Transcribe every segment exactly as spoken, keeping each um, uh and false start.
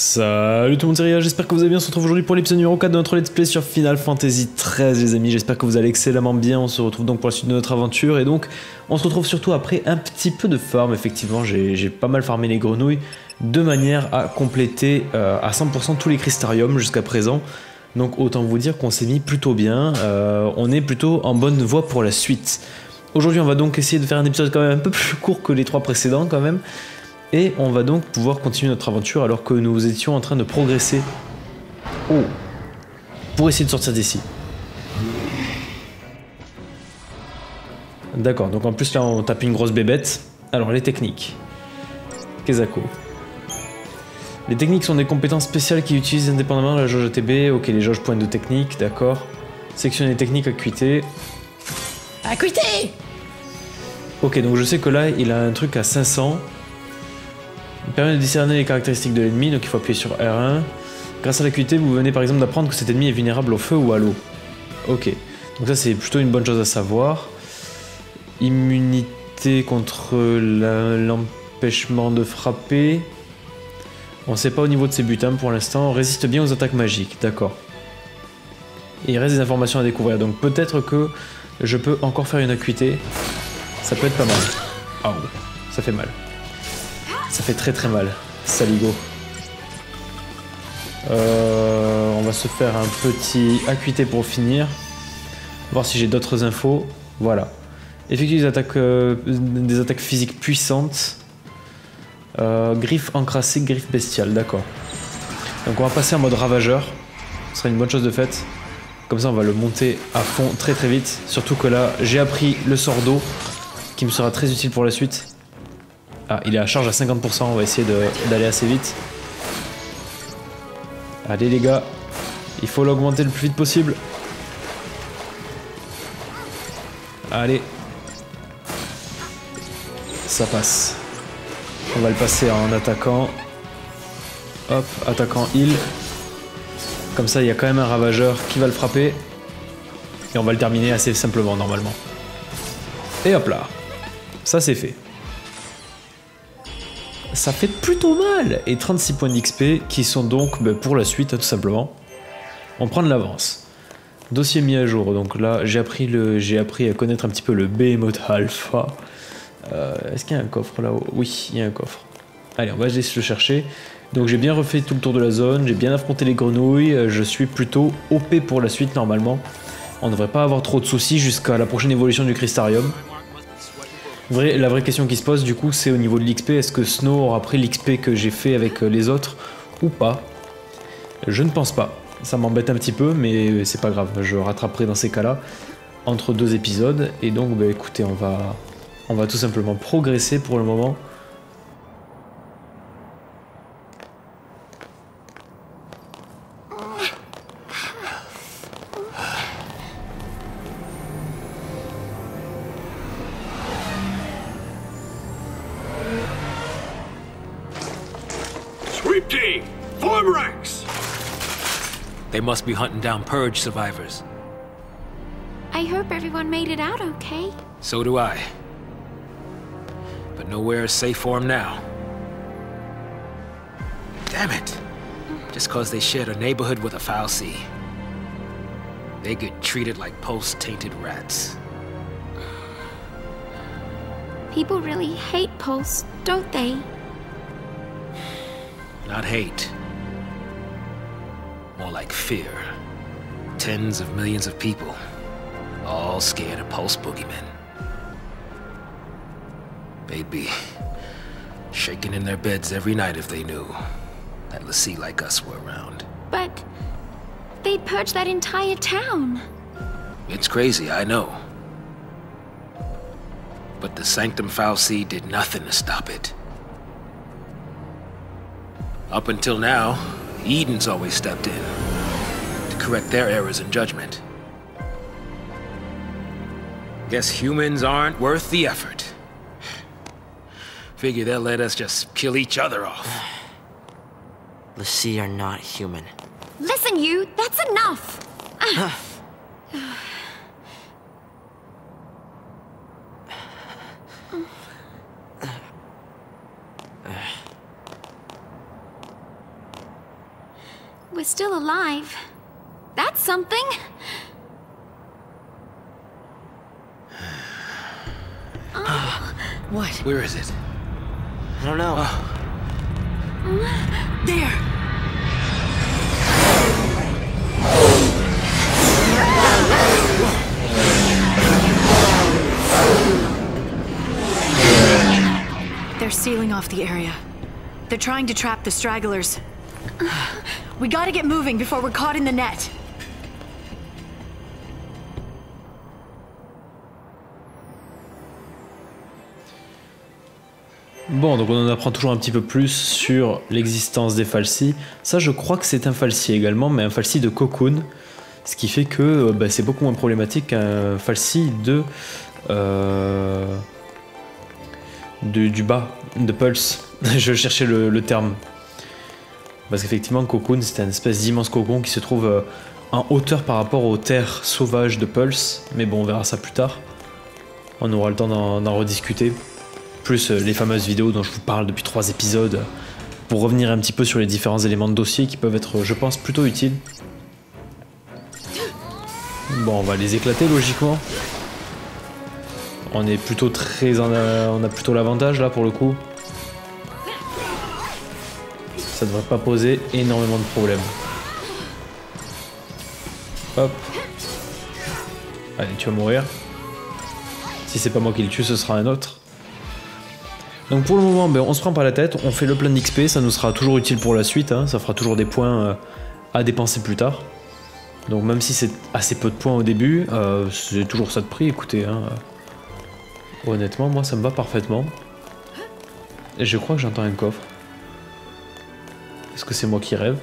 Salut tout le monde, c'est Ria, j'espère que vous allez bien. On se retrouve aujourd'hui pour l'épisode numéro quatre de notre let's play sur Final Fantasy treize, les amis. J'espère que vous allez excellemment bien. On se retrouve donc pour la suite de notre aventure. Et donc, on se retrouve surtout après un petit peu de farm. Effectivement, j'ai pas mal farmé les grenouilles de manière à compléter euh, à cent pour cent tous les Cristariums jusqu'à présent. Donc, autant vous dire qu'on s'est mis plutôt bien. Euh, on est plutôt en bonne voie pour la suite. Aujourd'hui, on va donc essayer de faire un épisode quand même un peu plus court que les trois précédents quand même. Et on va donc pouvoir continuer notre aventure alors que nous étions en train de progresser. Oh. Pour essayer de sortir d'ici. D'accord, donc en plus là on tape une grosse bébête. Alors les techniques. Kezako. Les techniques sont des compétences spéciales qui utilisent indépendamment de la jauge A T B. Ok, les jauges pointes de technique, d'accord. Sectionner les techniques, acuité. Acuité. Ok, donc je sais que là il a un truc à cinq cents. Il permet de discerner les caractéristiques de l'ennemi, donc il faut appuyer sur R un. Grâce à l'acuité, vous venez par exemple d'apprendre que cet ennemi est vulnérable au feu ou à l'eau. Ok, donc ça c'est plutôt une bonne chose à savoir. Immunité contre l'empêchement de frapper. On ne sait pas au niveau de ses butins pour l'instant. On résiste bien aux attaques magiques, d'accord. Il reste des informations à découvrir, donc peut-être que je peux encore faire une acuité. Ça peut être pas mal. Ah ouais, ça fait mal. Ça fait très très mal, saligo. Euh, on va se faire un petit acuité pour finir. Voir si j'ai d'autres infos. Voilà. Effectuer des attaques, euh, des attaques physiques puissantes. Euh, griffe encrassée, griffe bestiale, d'accord. Donc on va passer en mode ravageur. Ce serait une bonne chose de faite. Comme ça on va le monter à fond très très vite. Surtout que là j'ai appris le sort d'eau qui me sera très utile pour la suite. Ah, il est à charge à cinquante pour cent, on va essayer d'aller assez vite. Allez les gars, il faut l'augmenter le plus vite possible. Allez. Ça passe. On va le passer en attaquant. Hop, attaquant heal. Comme ça, il y a quand même un ravageur qui va le frapper. Et on va le terminer assez simplement, normalement. Et hop là. Ça, c'est fait. Ça fait plutôt mal. Et trente-six points d'X P qui sont donc ben, pour la suite, tout simplement. On prend de l'avance. Dossier mis à jour. Donc là, j'ai appris, appris à connaître un petit peu le Behemoth Alpha. Euh, Est-ce qu'il y a un coffre là-haut? Oui, il y a un coffre. Allez, on va aller le chercher. Donc j'ai bien refait tout le tour de la zone. J'ai bien affronté les grenouilles. Je suis plutôt O P pour la suite, normalement. On ne devrait pas avoir trop de soucis jusqu'à la prochaine évolution du Cristarium. Vrai, la vraie question qui se pose du coup c'est au niveau de l'X P, est-ce que Snow aura pris l'X P que j'ai fait avec les autres ou pas? Je ne pense pas, ça m'embête un petit peu mais c'est pas grave, je rattraperai dans ces cas là entre deux épisodes. Et donc bah, écoutez, on va, on va tout simplement progresser pour le moment. They must be hunting down purge survivors. I hope everyone made it out okay. So do I. But nowhere is safe for them now. Damn it. Just cause they shared a neighborhood with a fal'Cie. They get treated like Pulse tainted rats. People really hate Pulse, don't they? Not hate. More like fear. Tens of millions of people, all scared of Pulse boogeymen. They'd be shaking in their beds every night if they knew that l'Cie like us were around. But they purged that entire town. It's crazy, I know. But the Sanctum fal'Cie did nothing to stop it. Up until now, Eden's always stepped in to correct their errors in judgment. Guess humans aren't worth the effort. Figure they'll let us just kill each other off. l'Cie are not human. Listen, you, that's enough! We're still alive. That's something. Oh. What? Where is it? I don't know. Oh. There! They're sealing off the area. They're trying to trap the stragglers. We gotta get moving before we're caught in the net. Bon, donc on en apprend toujours un petit peu plus sur l'existence des fal'Cie. Ça, je crois que c'est un fal'Cie également, mais un fal'Cie de Cocoon. Ce qui fait que bah, c'est beaucoup moins problématique qu'un fal'Cie de... Euh... Du, du bas, de Pulse. Je cherchais le, le terme. Parce qu'effectivement, Cocoon, c'est un espèce d'immense cocon qui se trouve euh, en hauteur par rapport aux terres sauvages de Pulse. Mais bon, on verra ça plus tard. On aura le temps d'en rediscuter. Plus euh, les fameuses vidéos dont je vous parle depuis trois épisodes. Pour revenir un petit peu sur les différents éléments de dossier qui peuvent être, je pense, plutôt utiles. Bon, on va les éclater logiquement. On est plutôt très en a... on a plutôt l'avantage là pour le coup. Ça devrait pas poser énormément de problèmes. Hop. Allez, tu vas mourir. Si c'est pas moi qui le tue, ce sera un autre. Donc pour le moment, ben, on se prend pas la tête, on fait le plein d'X P, ça nous sera toujours utile pour la suite, hein. Ça fera toujours des points euh, à dépenser plus tard. Donc même si c'est assez peu de points au début, euh, c'est toujours ça de prix, écoutez. Hein. Honnêtement, moi ça me va parfaitement. Et je crois que j'entends un coffre. Est-ce que c'est moi qui rêve?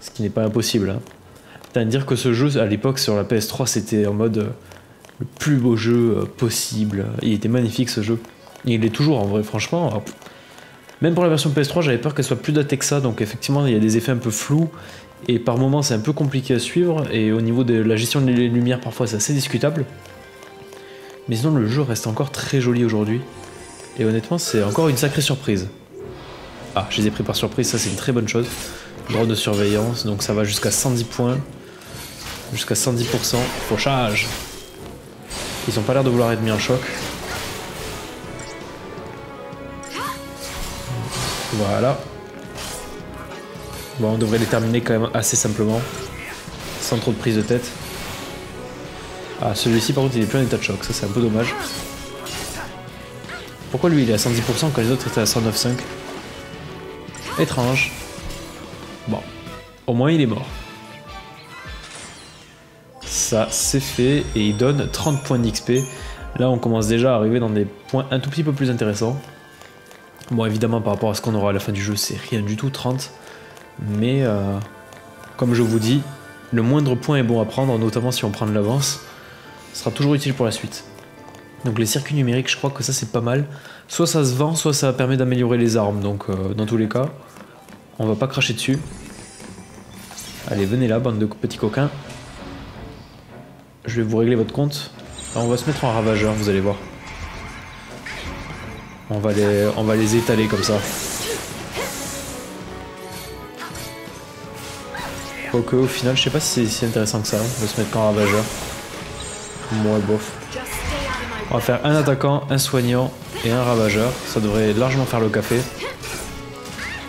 Ce qui n'est pas impossible. Hein. Putain, dire que ce jeu à l'époque sur la P S trois c'était en mode euh, le plus beau jeu euh, possible. Il était magnifique ce jeu. Et il est toujours en vrai, franchement. Alors, même pour la version P S trois, j'avais peur qu'elle soit plus datée que ça. Donc effectivement, il y a des effets un peu flous. Et par moments, c'est un peu compliqué à suivre. Et au niveau de la gestion des lumières, parfois, c'est assez discutable. Mais sinon, le jeu reste encore très joli aujourd'hui. Et honnêtement, c'est encore une sacrée surprise. Ah, je les ai pris par surprise, ça c'est une très bonne chose. Drone de surveillance, donc ça va jusqu'à cent dix points. Jusqu'à cent dix pour cent. Fauchage. Ils ont pas l'air de vouloir être mis en choc. Voilà. Bon, on devrait les terminer quand même assez simplement, sans trop de prise de tête. Ah, celui-ci par contre il est plus en état de choc, ça c'est un peu dommage. Pourquoi lui il est à cent dix pour cent quand les autres étaient à cent neuf virgule cinq? Étrange. Bon, au moins il est mort. Ça c'est fait et il donne trente points d'X P. Là on commence déjà à arriver dans des points un tout petit peu plus intéressants. Bon, évidemment par rapport à ce qu'on aura à la fin du jeu c'est rien du tout, trente. Mais euh, comme je vous dis, le moindre point est bon à prendre, notamment si on prend de l'avance. Ce sera toujours utile pour la suite. Donc les circuits numériques, je crois que ça c'est pas mal. Soit ça se vend, soit ça permet d'améliorer les armes. Donc euh, dans tous les cas, on va pas cracher dessus. Allez, venez là, bande de petits coquins. Je vais vous régler votre compte. Alors, on va se mettre en ravageur, vous allez voir. On va les, on va les étaler comme ça. Quoique au final, je sais pas si c'est si intéressant que ça, hein, de se mettre qu'en ravageur. Moi, bof. On va faire un attaquant, un soignant et un ravageur. Ça devrait largement faire le café.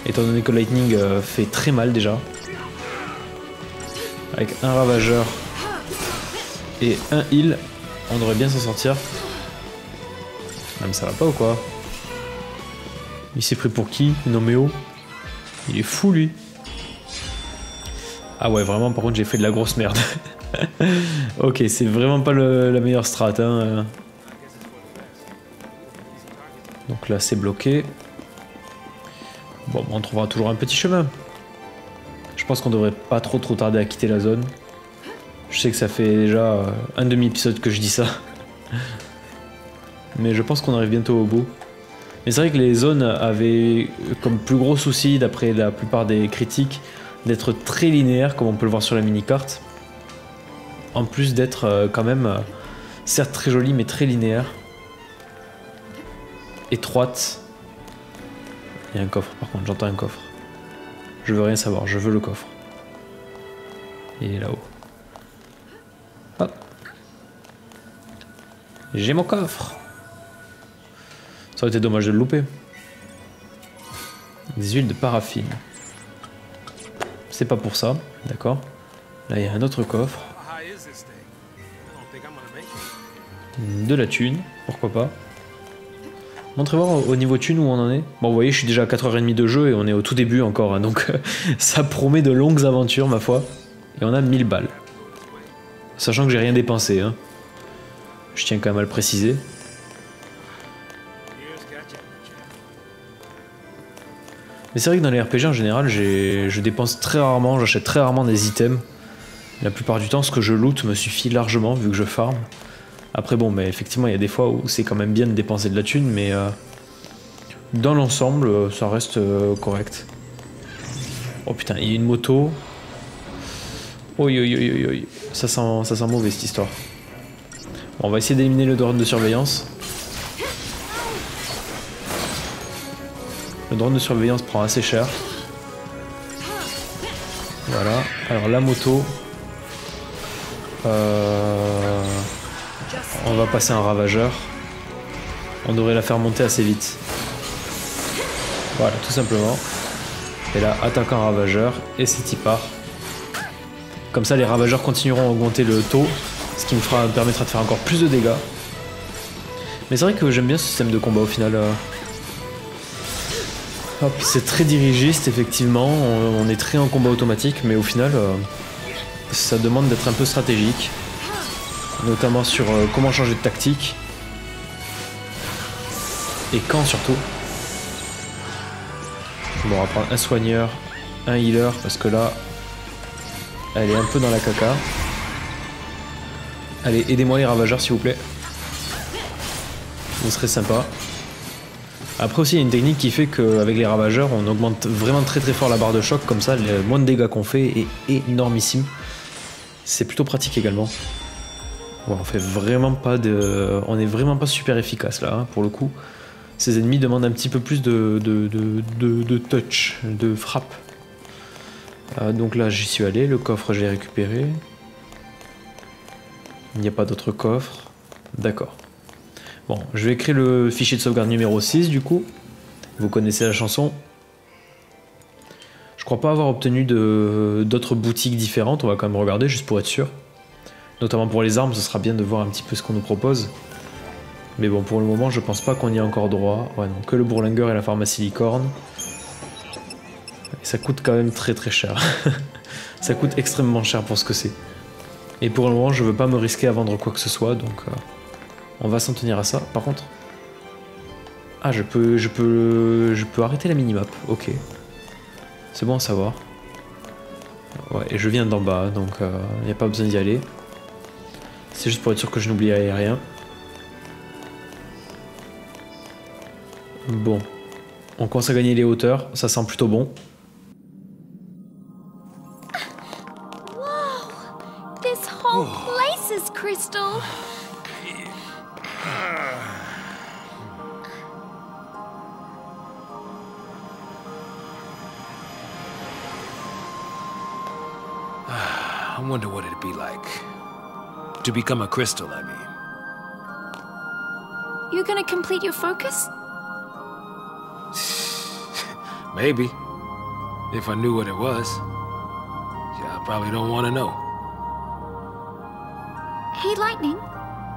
Étant donné que Lightning euh, fait très mal déjà. Avec un ravageur et un heal, on devrait bien s'en sortir. Ah, mais ça va pas ou quoi? Il s'est pris pour qui? Non mais oh. Il est fou lui. Ah ouais, vraiment, par contre, j'ai fait de la grosse merde. Ok, c'est vraiment pas le, la meilleure strat. Hein. Donc là, c'est bloqué. Bon, on trouvera toujours un petit chemin. Je pense qu'on devrait pas trop trop tarder à quitter la zone. Je sais que ça fait déjà un demi-épisode que je dis ça. Mais je pense qu'on arrive bientôt au bout. Mais c'est vrai que les zones avaient comme plus gros souci, d'après la plupart des critiques, d'être très linéaire comme on peut le voir sur la mini-carte, en plus d'être euh, quand même euh, certes très jolie mais très linéaire, étroite. Il y a un coffre par contre, j'entends un coffre. Je veux rien savoir, je veux le coffre. Il est là-haut. Hop. J'ai mon coffre. Ça aurait été dommage de le louper. Des huiles de paraffine. C'est pas pour ça, d'accord. Là, il y a un autre coffre. De la thune, pourquoi pas. Montrez-moi au niveau thune où on en est. Bon, vous voyez, je suis déjà à quatre heures trente de jeu et on est au tout début encore, hein, donc ça promet de longues aventures, ma foi. Et on a mille balles. Sachant que j'ai rien dépensé, hein. Je tiens quand même à le préciser. Mais c'est vrai que dans les R P G en général, je dépense très rarement, j'achète très rarement des items. La plupart du temps, ce que je loot me suffit largement vu que je farm. Après bon, mais effectivement, il y a des fois où c'est quand même bien de dépenser de la thune, mais euh, dans l'ensemble, ça reste euh, correct. Oh putain, il y a une moto. Oh, yo, yo, yo, yo. Ça sent, ça sent mauvais cette histoire. Bon, on va essayer d'éliminer le drone de surveillance. Le drone de surveillance prend assez cher. Voilà. Alors la moto. Euh... On va passer un ravageur. On devrait la faire monter assez vite. Voilà, tout simplement. Et là, attaque un ravageur. Et c'est y part. Comme ça, les ravageurs continueront à augmenter le taux. Ce qui me, fera, me permettra de faire encore plus de dégâts. Mais c'est vrai que j'aime bien ce système de combat au final. Euh... Hop, c'est très dirigiste, effectivement. On, on est très en combat automatique, mais au final, euh, ça demande d'être un peu stratégique. Notamment sur euh, comment changer de tactique. Et quand, surtout. Bon, on va prendre un soigneur, un healer, parce que là, elle est un peu dans la caca. Allez, aidez-moi les ravageurs, s'il vous plaît. Ce serait sympa. Après aussi, il y a une technique qui fait qu'avec les ravageurs, on augmente vraiment très très fort la barre de choc, comme ça, le moins de dégâts qu'on fait est énormissime. C'est plutôt pratique également. Bon, on fait vraiment pas de... On est vraiment pas super efficace là, hein, pour le coup. Ces ennemis demandent un petit peu plus de, de, de, de, de touch, de frappe. Euh, donc là, j'y suis allé, le coffre, je l'ai récupéré. Il n'y a pas d'autre coffre. D'accord. Bon, je vais créer le fichier de sauvegarde numéro six du coup. Vous connaissez la chanson. Je crois pas avoir obtenu d'autres boutiques différentes. On va quand même regarder juste pour être sûr. Notamment pour les armes, ce sera bien de voir un petit peu ce qu'on nous propose. Mais bon, pour le moment, je pense pas qu'on y ait encore droit. Ouais, non, que le bourlingueur et la pharmacie licorne. Et ça coûte quand même très très cher. Ça coûte extrêmement cher pour ce que c'est. Et pour le moment, je veux pas me risquer à vendre quoi que ce soit, donc... Euh... On va s'en tenir à ça, par contre. Ah, je peux, je peux, je peux arrêter la minimap, ok. C'est bon à savoir. Ouais, et je viens d'en bas, donc il euh, n'y a pas besoin d'y aller. C'est juste pour être sûr que je n'oublie rien. Bon. On commence à gagner les hauteurs, ça sent plutôt bon. Wow, this whole place is crystal. I wonder what it'd be like to become a crystal, I mean. You're gonna complete your focus? Maybe. If I knew what it was. Yeah, I probably don't want to know. Hey, Lightning.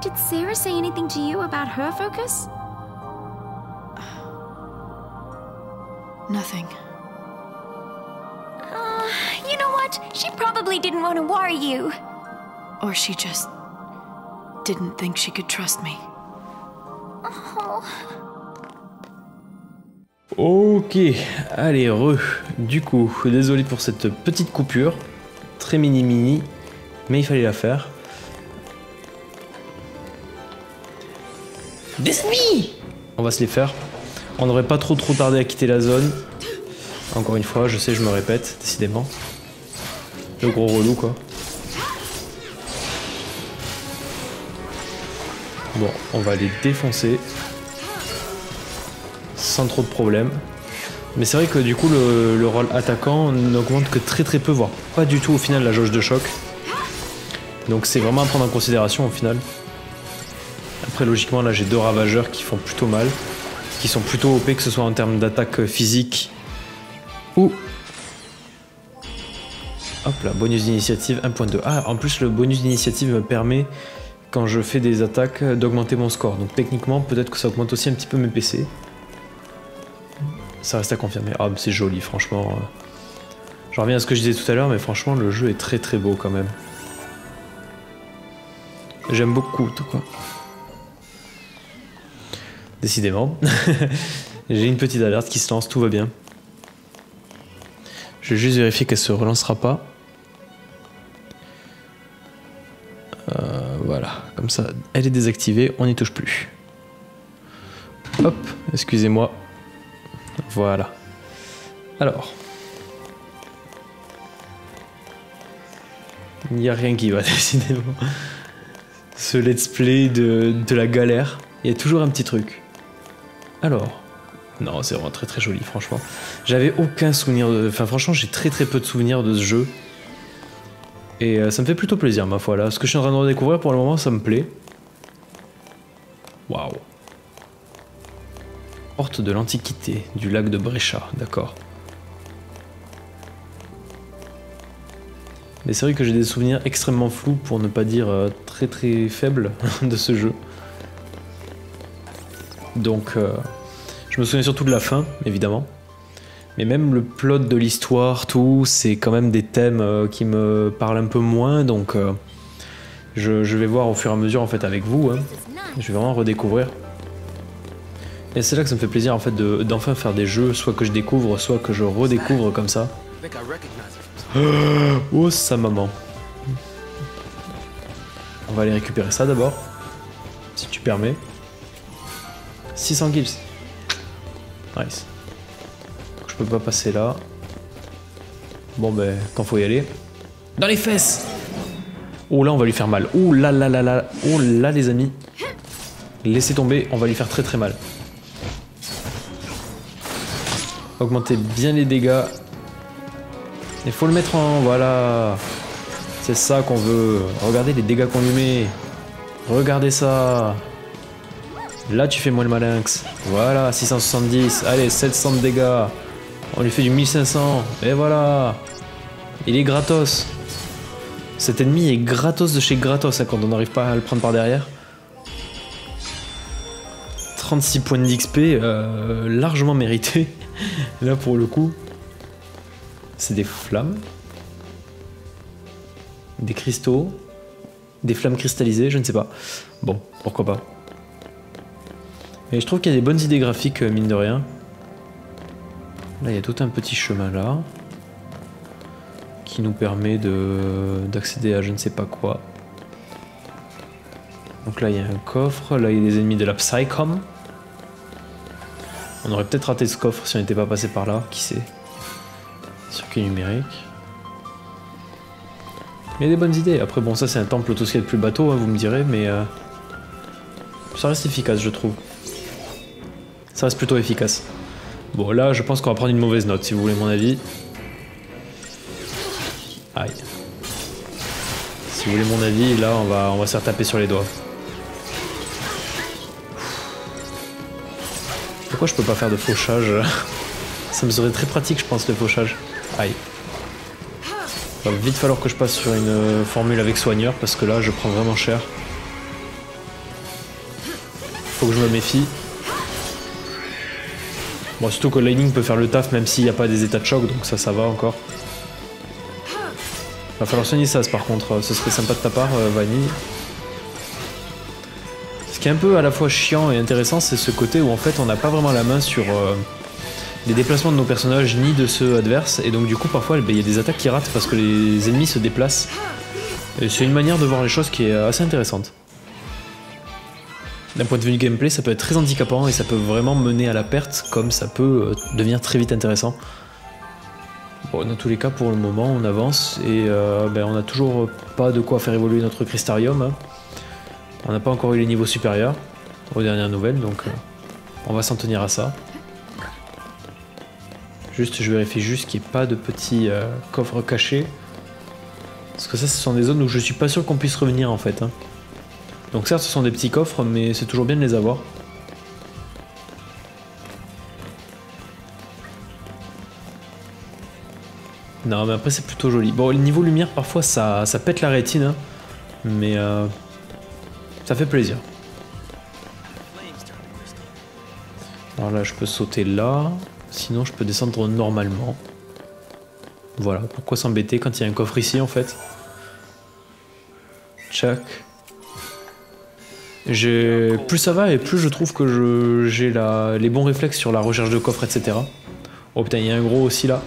Did Sarah say anything to you about her focus? Nothing. She probably didn't want to worry you. Or she just didn't think she could trust me. Oh. Ok, allez, re. Du coup, désolé pour cette petite coupure. Très mini mini, mais il fallait la faire. Désolé. On va se les faire. On n'aurait pas trop trop tardé à quitter la zone. Encore une fois, je sais, je me répète, décidément. Le gros relou quoi. Bon, on va les défoncer. Sans trop de problèmes. Mais c'est vrai que du coup le, le rôle attaquant n'augmente que très très peu, voire pas du tout au final la jauge de choc. Donc c'est vraiment à prendre en considération au final. Après logiquement là j'ai deux ravageurs qui font plutôt mal, qui sont plutôt O P que ce soit en termes d'attaque physique ou... Hop là, bonus d'initiative un point deux. Ah, en plus le bonus d'initiative me permet quand je fais des attaques d'augmenter mon score. Donc techniquement peut-être que ça augmente aussi un petit peu mes P C. Ça reste à confirmer. Ah, c'est joli franchement. Je reviens à ce que je disais tout à l'heure mais franchement le jeu est très très beau quand même. J'aime beaucoup tout quoi. Décidément. J'ai une petite alerte qui se lance, tout va bien. Je vais juste vérifier qu'elle se relancera pas. Euh, voilà, comme ça, elle est désactivée, on n'y touche plus. Hop, excusez-moi. Voilà. Alors. Il n'y a rien qui va, décidément. Ce let's play de, de la galère. Il y a toujours un petit truc. Alors. Non, c'est vraiment très très joli, franchement. J'avais aucun souvenir de... Enfin, franchement, j'ai très très peu de souvenirs de ce jeu. Et euh, ça me fait plutôt plaisir, ma foi, là. Ce que je suis en train de redécouvrir, pour le moment, ça me plaît. Waouh. Porte de l'Antiquité, du lac de Brescia, d'accord. Mais c'est vrai que j'ai des souvenirs extrêmement flous, pour ne pas dire euh, très très faibles, de ce jeu. Donc... Euh... Je me souviens surtout de la fin, évidemment. Mais même le plot de l'histoire, tout, c'est quand même des thèmes euh, qui me parlent un peu moins. Donc euh, je, je vais voir au fur et à mesure en fait avec vous. Hein. Je vais vraiment redécouvrir. Et c'est là que ça me fait plaisir en fait de, d'enfin faire des jeux, soit que je découvre, soit que je redécouvre comme ça. Oh sa maman. On va aller récupérer ça d'abord. Si tu permets. six cents kills. Nice. Donc, je peux pas passer là. Bon ben, quand faut y aller. Dans les fesses. Oh là, on va lui faire mal. Oh là là là là. Oh là les amis. Laissez tomber, on va lui faire très très mal. Augmentez bien les dégâts. Il faut le mettre en... Voilà. C'est ça qu'on veut. Regardez les dégâts qu'on lui met. Regardez ça. Là, tu fais moins le malinx. Voilà, six cent soixante-dix. Allez, sept cents de dégâts. On lui fait du mille cinq cents. Et voilà. Il est gratos. Cet ennemi est gratos de chez gratos hein, quand on n'arrive pas à le prendre par derrière. trente-six points d'X P. Euh, largement mérité. Là, pour le coup. C'est des flammes. Des cristaux. Des flammes cristallisées, je ne sais pas. Bon, pourquoi pas. Et je trouve qu'il y a des bonnes idées graphiques, mine de rien. Là, il y a tout un petit chemin là. Qui nous permet de d'accéder à je ne sais pas quoi. Donc là, il y a un coffre. Là, il y a des ennemis de la Psycom. On aurait peut-être raté ce coffre si on n'était pas passé par là. Qui sait? Circuit numérique. Mais il y a des bonnes idées. Après, bon, ça, c'est un temple tout ce qu'il y a de plus bateau, hein, vous me direz. Mais euh, ça reste efficace, je trouve. Ça reste plutôt efficace. Bon, là, je pense qu'on va prendre une mauvaise note, si vous voulez mon avis. Aïe. Si vous voulez mon avis, là, on va, on va se faire taper sur les doigts. Pourquoi je peux pas faire de fauchage? Ça me serait très pratique, je pense, le fauchage. Aïe. Il va vite falloir que je passe sur une formule avec soigneur, parce que là, je prends vraiment cher. Faut que je me méfie. Bon, surtout que Lightning peut faire le taf même s'il n'y a pas des états de choc, donc ça, ça va encore. Va falloir soigner ça, par contre. Ce serait sympa de ta part, euh, Vanille. Ce qui est un peu à la fois chiant et intéressant, c'est ce côté où en fait on n'a pas vraiment la main sur euh, les déplacements de nos personnages ni de ceux adverses, et donc du coup parfois il y a des attaques qui ratent parce que les ennemis se déplacent. Et c'est une manière de voir les choses qui est assez intéressante. D'un point de vue du gameplay, ça peut être très handicapant et ça peut vraiment mener à la perte, comme ça peut devenir très vite intéressant. Bon, dans tous les cas, pour le moment, on avance et euh, ben, on n'a toujours pas de quoi faire évoluer notre Cristarium. Hein. On n'a pas encore eu les niveaux supérieurs aux dernières nouvelles, donc euh, on va s'en tenir à ça. Juste, je vérifie juste qu'il n'y ait pas de petits euh, coffres cachés. Parce que ça, ce sont des zones où je suis pas sûr qu'on puisse revenir en fait. Hein. Donc certes, ce sont des petits coffres, mais c'est toujours bien de les avoir. Non, mais après, c'est plutôt joli. Bon, le niveau lumière, parfois, ça, ça pète la rétine. Hein, mais euh, ça fait plaisir. Alors là, je peux sauter là. Sinon, je peux descendre normalement. Voilà, pourquoi s'embêter quand il y a un coffre ici, en fait. Tchac. Plus ça va et plus je trouve que j'ai les bons réflexes sur la recherche de coffres, et cetera. Oh putain, il y a un gros aussi, là.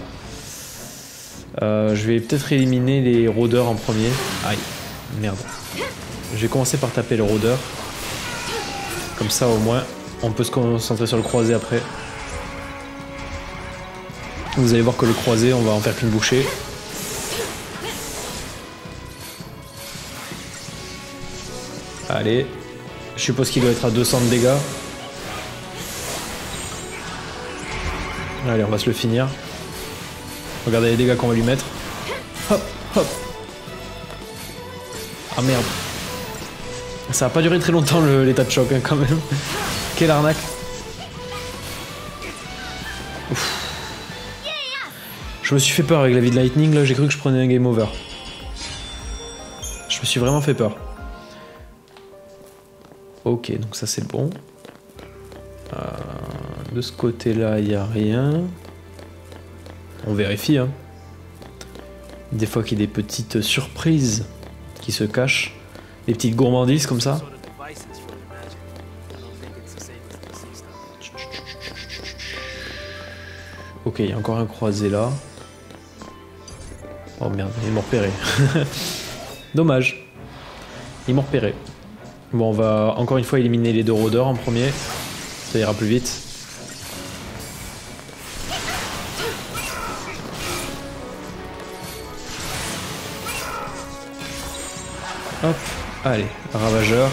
Euh, je vais peut-être éliminer les rôdeurs en premier. Aïe, merde. Je vais commencer par taper le rôdeur. Comme ça, au moins, on peut se concentrer sur le croisé après. Vous allez voir que le croisé, on va en faire qu'une bouchée. Allez. Je suppose qu'il doit être à deux cents de dégâts. Allez, on va se le finir. Regardez les dégâts qu'on va lui mettre. Hop, hop. Ah merde. Ça va pas durer très longtemps l'état de choc hein, quand même. Quelle arnaque. Ouf. Je me suis fait peur avec la vie de Lightning, là j'ai cru que je prenais un game over. Je me suis vraiment fait peur. Ok, donc ça c'est bon. Euh, de ce côté-là, il n'y a rien. On vérifie, hein. Des fois qu'il y a des petites surprises qui se cachent. Des petites gourmandises comme ça. Ok, il y a encore un croisé là. Oh merde, ils m'ont repéré. Dommage. Ils m'ont repéré. Bon, on va encore une fois éliminer les deux rôdeurs en premier. Ça ira plus vite. Hop, allez, ravageur.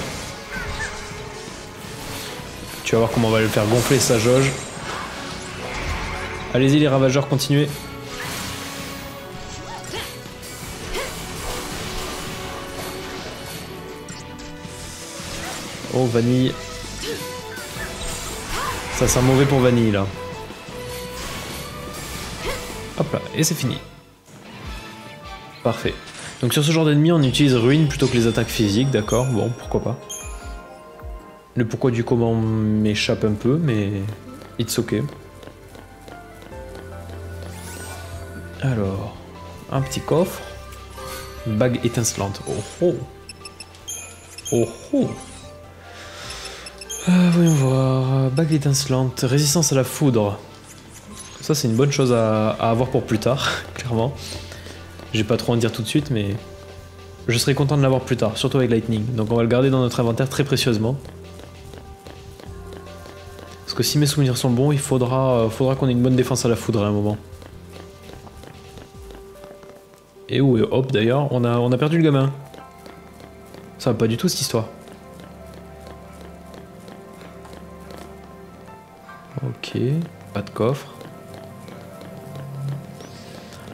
Tu vas voir comment on va le faire gonfler sa jauge. Allez-y les ravageurs, continuez. Oh, Vanille. Ça sent mauvais pour Vanille, là. Hop là, et c'est fini. Parfait. Donc sur ce genre d'ennemi, on utilise ruine plutôt que les attaques physiques, d'accord. Bon, pourquoi pas. Le pourquoi du comment m'échappe un peu, mais it's ok. Alors, un petit coffre. Bague étincelante. Oh oh. Oh oh. Euh, voyons voir. Bague étincelante. Résistance à la foudre. Ça, c'est une bonne chose à, à avoir pour plus tard, clairement. J'ai pas trop à en dire tout de suite, mais je serais content de l'avoir plus tard, surtout avec Lightning. Donc, on va le garder dans notre inventaire très précieusement. Parce que si mes souvenirs sont bons, il faudra, euh, faudra qu'on ait une bonne défense à la foudre à un moment. Et où est Hop d'ailleurs, on a, on a perdu le gamin. Ça va pas du tout cette histoire. Ok, pas de coffre.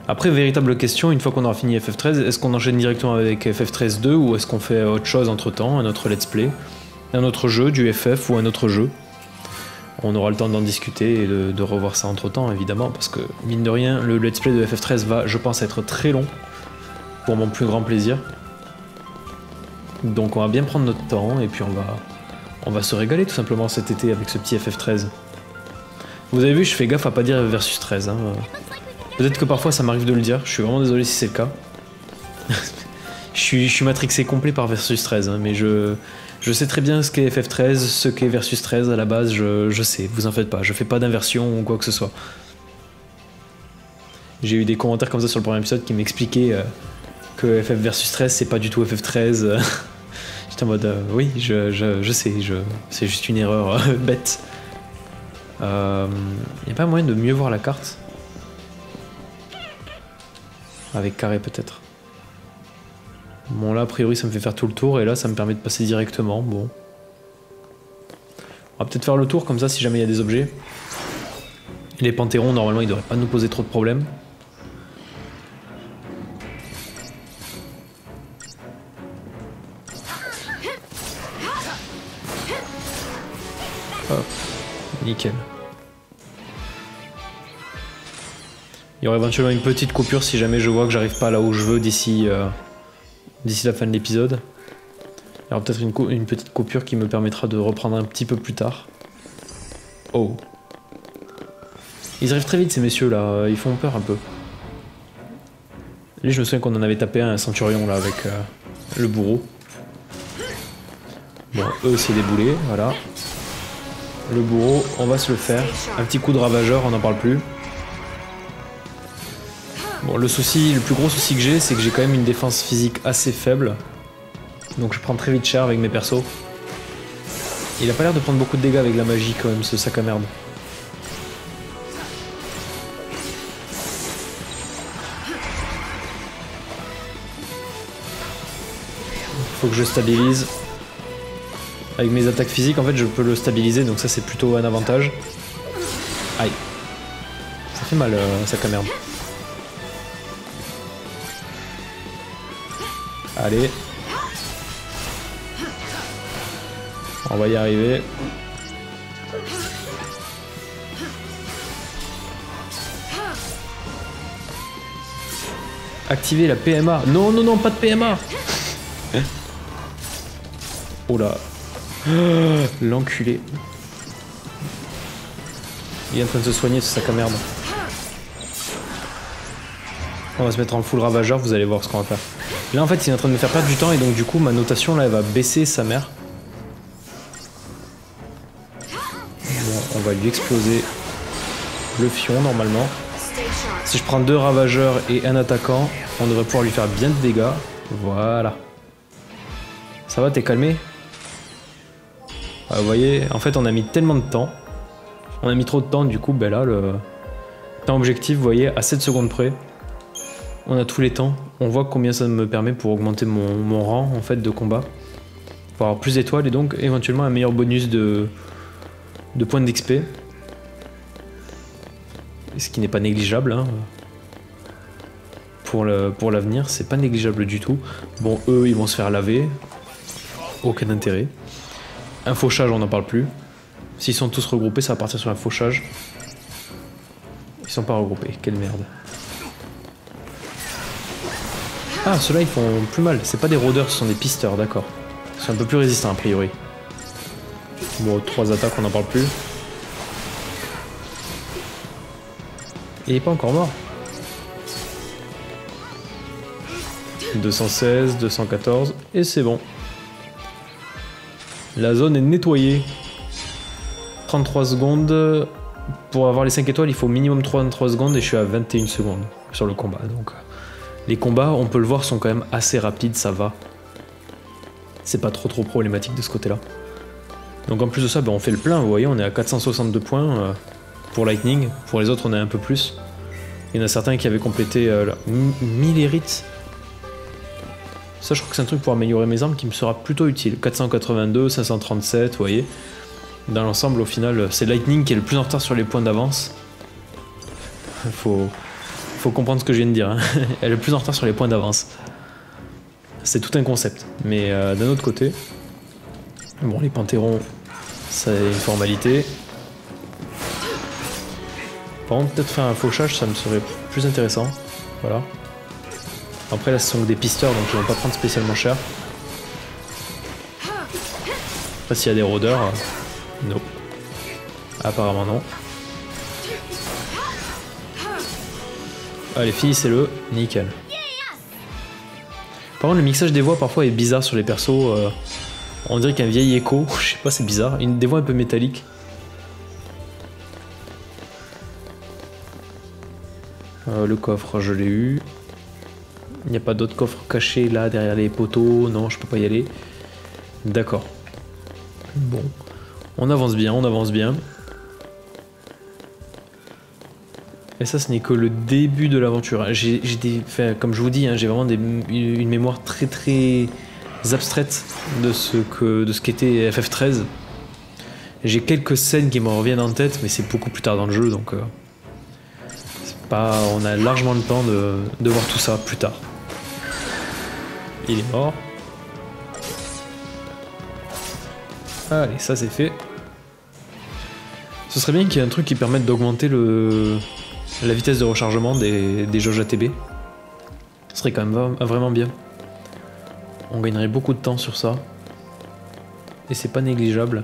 Après, véritable question, une fois qu'on aura fini F F treize, est-ce qu'on enchaîne directement avec F F treize deux ou est-ce qu'on fait autre chose entre temps, un autre let's play, un autre jeu, du F F ou un autre jeu? On aura le temps d'en discuter et de, de revoir ça entre temps, évidemment, parce que, mine de rien, le let's play de F F treize va, je pense, être très long, pour mon plus grand plaisir. Donc on va bien prendre notre temps, et puis on va, on va se régaler, tout simplement, cet été, avec ce petit F F treize. Vous avez vu, je fais gaffe à pas dire versus treize. Hein. Peut-être que parfois ça m'arrive de le dire, je suis vraiment désolé si c'est le cas. je, suis, je suis matrixé complet par versus treize, hein, mais je... Je sais très bien ce qu'est F F treize, ce qu'est versus treize à la base, je, je sais, vous en faites pas, je fais pas d'inversion ou quoi que ce soit. J'ai eu des commentaires comme ça sur le premier épisode qui m'expliquaient euh, que F F versus treize c'est pas du tout F F treize. J'étais en mode, euh, oui, je, je, je sais, je, c'est juste une erreur euh, bête. Euh, y a pas moyen de mieux voir la carte? Avec carré peut-être. Bon là a priori ça me fait faire tout le tour et là ça me permet de passer directement, bon. On va peut-être faire le tour comme ça si jamais il y a des objets. Les Pantérons, normalement, ils devraient pas nous poser trop de problèmes. Hop, nickel. Il y aura éventuellement une petite coupure si jamais je vois que j'arrive pas là où je veux d'ici euh, d'ici la fin de l'épisode. Il y aura peut-être une, une petite coupure qui me permettra de reprendre un petit peu plus tard. Oh. Ils arrivent très vite ces messieurs là, ils font peur un peu. Lui je me souviens qu'on en avait tapé un, un centurion là avec euh, le bourreau. Bon, eux c'est des boulets, voilà. Le bourreau, on va se le faire. Un petit coup de ravageur, on n'en parle plus. Bon, le souci, le plus gros souci que j'ai, c'est que j'ai quand même une défense physique assez faible. Donc je prends très vite cher avec mes persos. Il a pas l'air de prendre beaucoup de dégâts avec la magie quand même, ce sac à merde. Faut que je stabilise. Avec mes attaques physiques, en fait, je peux le stabiliser, donc ça, c'est plutôt un avantage. Aïe. Ça fait mal, euh, sac à merde. Allez. On va y arriver. Activer la P M A. Non, non, non, pas de P M A. Oh là. L'enculé. Il est en train de se soigner ce sac à merde. On va se mettre en full ravageur, vous allez voir ce qu'on va faire. Là en fait il est en train de me faire perdre du temps et donc du coup ma notation là elle va baisser sa mère. Bon, on va lui exploser le fion normalement. Si je prends deux ravageurs et un attaquant, on devrait pouvoir lui faire bien de dégâts. Voilà. Ça va, t'es calmé ? Ah, vous voyez, en fait on a mis tellement de temps, on a mis trop de temps, du coup ben là le temps objectif, vous voyez, à sept secondes près, on a tous les temps, on voit combien ça me permet pour augmenter mon, mon rang en fait de combat, pour avoir plus d'étoiles et donc éventuellement un meilleur bonus de, de points d'X P, ce qui n'est pas négligeable, hein. Pour le, pour l'avenir c'est pas négligeable du tout. Bon, eux ils vont se faire laver, aucun intérêt. Un fauchage, on n'en parle plus. S'ils sont tous regroupés, ça va partir sur un fauchage. Ils sont pas regroupés, quelle merde. Ah, ceux-là, ils font plus mal. C'est pas des rôdeurs, ce sont des pisteurs, d'accord. Ils sont un peu plus résistants, a priori. Bon, trois attaques, on n'en parle plus. Il est pas encore mort. deux cent seize, deux cent quatorze, et c'est bon. La zone est nettoyée. trente-trois secondes. Pour avoir les cinq étoiles, il faut minimum trente-trois secondes et je suis à vingt et une secondes sur le combat. Donc, les combats, on peut le voir, sont quand même assez rapides, ça va. C'est pas trop trop problématique de ce côté-là. Donc en plus de ça, ben, on fait le plein, vous voyez, on est à quatre cent soixante-deux points pour Lightning. Pour les autres, on est un peu plus. Il y en a certains qui avaient complété euh, là, mille hérites. Ça, je crois que c'est un truc pour améliorer mes armes qui me sera plutôt utile. quatre cent quatre-vingt-deux, cinq cent trente-sept, vous voyez. Dans l'ensemble, au final, c'est Lightning qui est le plus en retard sur les points d'avance. Faut, faut comprendre ce que je viens de dire. Hein. Elle est le plus en retard sur les points d'avance. C'est tout un concept. Mais euh, d'un autre côté, bon, les Pantérons, c'est une formalité. Par contre, peut-être faire un fauchage, ça me serait plus intéressant. Voilà. Après là ce sont des pisteurs donc ils vont pas prendre spécialement cher. Après s'il y a des rôdeurs, euh, non. Apparemment non. Allez finissez-le, nickel. Par contre le mixage des voix parfois est bizarre sur les persos. Euh, on dirait qu'un vieil écho, je sais pas c'est bizarre, une, des voix un peu métalliques. Euh, le coffre je l'ai eu. Il n'y a pas d'autres coffres cachés là derrière les poteaux, non je peux pas y aller. D'accord. Bon, on avance bien, on avance bien. Et ça ce n'est que le début de l'aventure. J'ai des, enfin, comme je vous dis, hein, j'ai vraiment des, une mémoire très très abstraite de ce que, de ce qu'était F F treize. J'ai quelques scènes qui me reviennent en tête, mais c'est beaucoup plus tard dans le jeu donc... Euh pas, on a largement le temps de, de voir tout ça plus tard. Il est mort. Allez, ça c'est fait. Ce serait bien qu'il y ait un truc qui permette d'augmenter le la vitesse de rechargement des, des jauges A T B. Ce serait quand même vraiment bien. On gagnerait beaucoup de temps sur ça. Et c'est pas négligeable.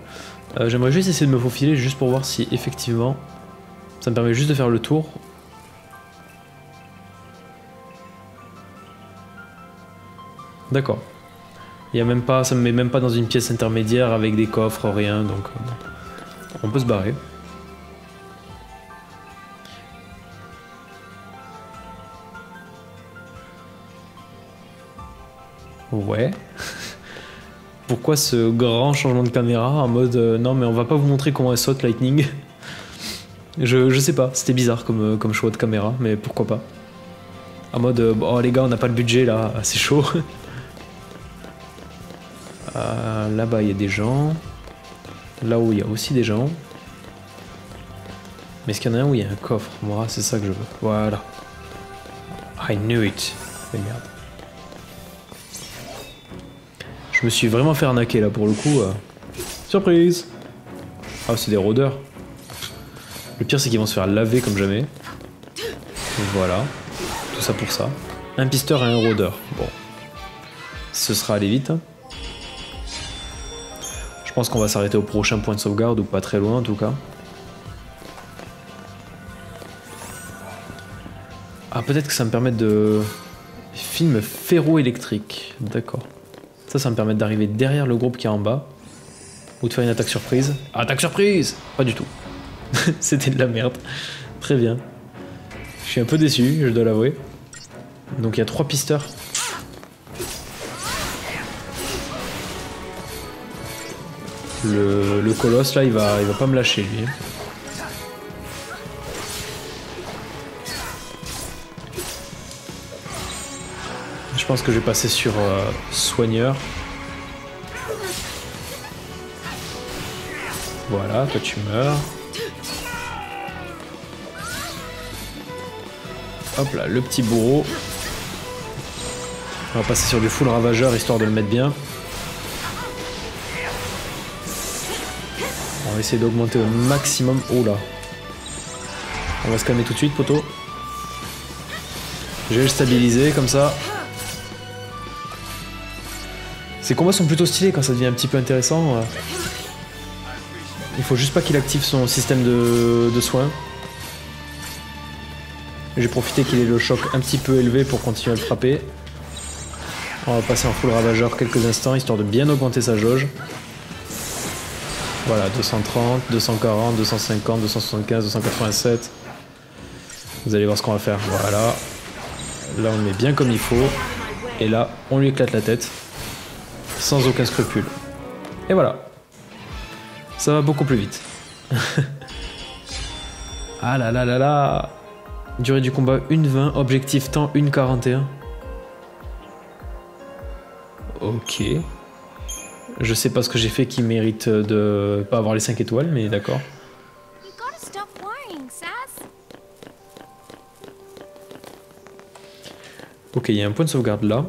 Euh, J'aimerais juste essayer de me faufiler juste pour voir si effectivement ça me permet juste de faire le tour. D'accord. Il y a même pas, ça me met même pas dans une pièce intermédiaire avec des coffres, rien, donc on peut se barrer. Ouais. Pourquoi ce grand changement de caméra en mode euh, non mais on va pas vous montrer comment elle saute Lightning. je, je sais pas, c'était bizarre comme, comme choix de caméra, mais pourquoi pas. En mode euh, oh les gars on n'a pas le budget là, c'est chaud. Euh, là-bas il y a des gens, là-haut il y a aussi des gens. Mais est-ce qu'il y en a un où il y a un coffre? Moi c'est ça que je veux, voilà. I knew it. Mais merde. Je me suis vraiment fait arnaquer là pour le coup. Euh... Surprise! Ah, c'est des rôdeurs. Le pire, c'est qu'ils vont se faire laver comme jamais. Voilà. Tout ça pour ça. Un pisteur et un rôdeur. Bon. Ce sera aller vite. Je pense qu'on va s'arrêter au prochain point de sauvegarde ou pas très loin en tout cas. Ah, peut-être que ça me permet de. Film ferroélectrique. D'accord. Ça, ça me permet d'arriver derrière le groupe qui est en bas. Ou de faire une attaque surprise. Attaque surprise! Pas du tout. C'était de la merde. Très bien. Je suis un peu déçu, je dois l'avouer. Donc il y a trois pisteurs. Le, le colosse, là, il va, il va pas me lâcher, lui. Je pense que je vais passer sur euh, soigneur. Voilà, toi tu meurs. Hop là, le petit bourreau. On va passer sur du full ravageur histoire de le mettre bien. On va essayer d'augmenter au maximum. Oh là. On va se calmer tout de suite, poteau. Je vais le stabiliser comme ça. Ces combats sont plutôt stylés quand ça devient un petit peu intéressant. Il faut juste pas qu'il active son système de, de soins. J'ai profité qu'il ait le choc un petit peu élevé pour continuer à le frapper. On va passer en full ravageur quelques instants histoire de bien augmenter sa jauge. Voilà, deux cent trente, deux cent quarante, deux cent cinquante, deux cent soixante-quinze, deux cent quatre-vingt-sept. Vous allez voir ce qu'on va faire. Voilà. Là on le met bien comme il faut. Et là on lui éclate la tête. Sans aucun scrupule. Et voilà. Ça va beaucoup plus vite. Ah là là là là. Durée du combat une vingt, objectif temps une quarante et un. Ok. Je sais pas ce que j'ai fait qui mérite de pas avoir les cinq étoiles, mais d'accord. Ok, il y a un point de sauvegarde là.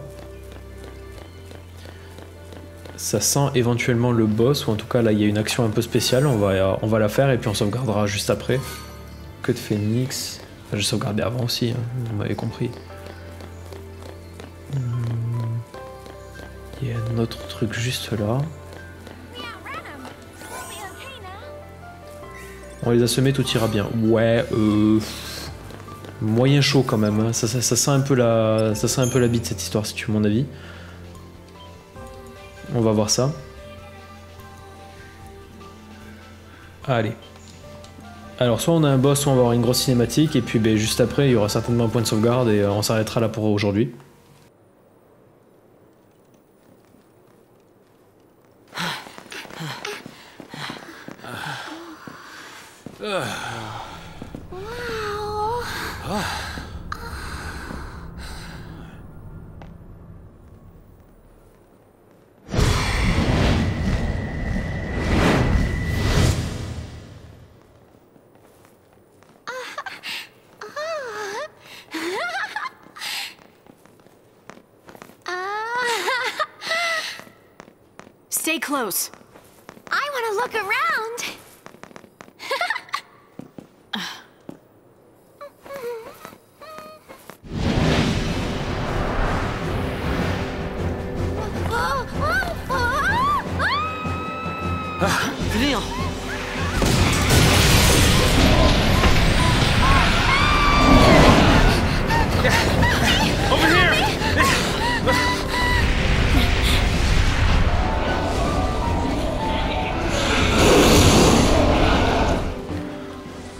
Ça sent éventuellement le boss, ou en tout cas là il y a une action un peu spéciale, on va, on va la faire et puis on sauvegardera juste après. Que de phoenix, enfin, j'ai sauvegardé avant aussi, hein, vous m'avez compris. Hmm. Il y a un autre truc juste là. On les a semés, tout ira bien. Ouais, euh... moyen chaud quand même, hein. ça, ça, ça sent un peu la, ça sent un peu la bite cette histoire si tu veux mon avis. On va voir ça. Allez. Alors soit on a un boss, soit on va avoir une grosse cinématique, et puis ben, juste après il y aura certainement un point de sauvegarde et on s'arrêtera là pour aujourd'hui. Stay close. I want to look around.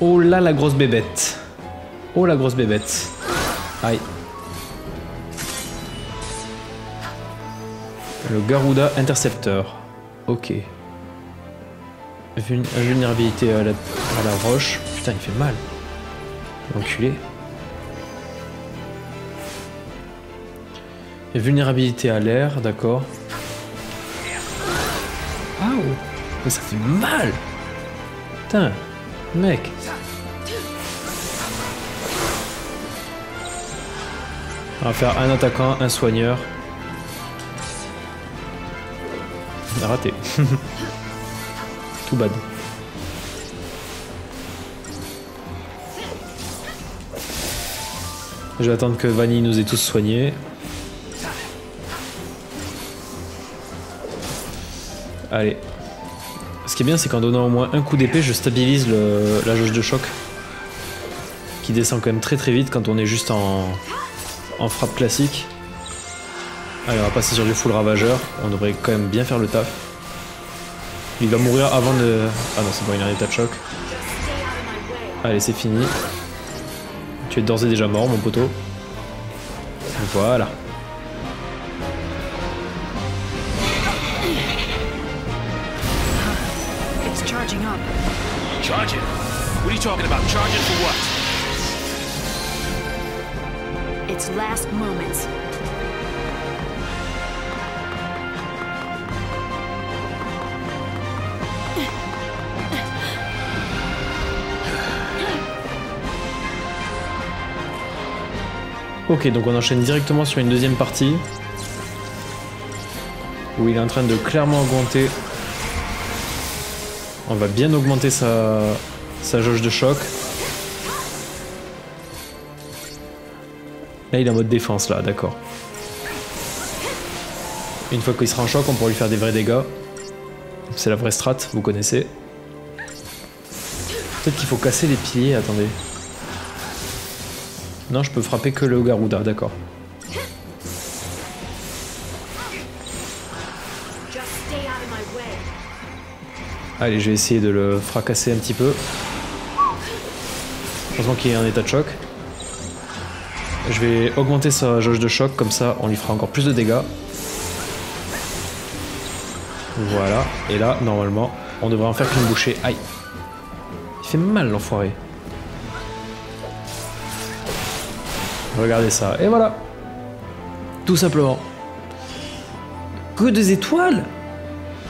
Oh là la grosse bébête. Oh la grosse bébête. Aïe. Le Garuda Interceptor. Ok. Vulnérabilité à la, à la roche. Putain, il fait mal. Enculé. Vulnérabilité à l'air, d'accord. Waouh. Mais ça fait mal. Putain. Mec. On va faire un attaquant, un soigneur. On a raté. Tout bad. Je vais attendre que Vanille nous ait tous soignés. Allez. Ce qui est bien, c'est qu'en donnant au moins un coup d'épée, je stabilise le, la jauge de choc. Qui descend quand même très très vite quand on est juste en, en frappe classique. Allez, on va passer sur du full ravageur. On devrait quand même bien faire le taf. Il va mourir avant de... Ah non, c'est bon, il a un état de choc. Allez, c'est fini. Tu es d'ores et déjà mort, mon poteau. Voilà. Charge it. What are you talking about? Charge it for what? It's last moments. Ok, donc on enchaîne directement sur une deuxième partie où il est en train de clairement augmenter. On va bien augmenter sa, sa jauge de choc. Là, il est en mode défense, là, d'accord. Une fois qu'il sera en choc, on pourra lui faire des vrais dégâts. C'est la vraie strat, vous connaissez. Peut-être qu'il faut casser les piliers, attendez. Non, je peux frapper que le Garuda, d'accord. Allez, je vais essayer de le fracasser un petit peu. Heureusement qu'il est en état de choc. Je vais augmenter sa jauge de choc, comme ça on lui fera encore plus de dégâts. Voilà, et là, normalement, on devrait en faire qu'une bouchée. Aïe. Il fait mal, l'enfoiré. Regardez ça, et voilà. Tout simplement. Que des étoiles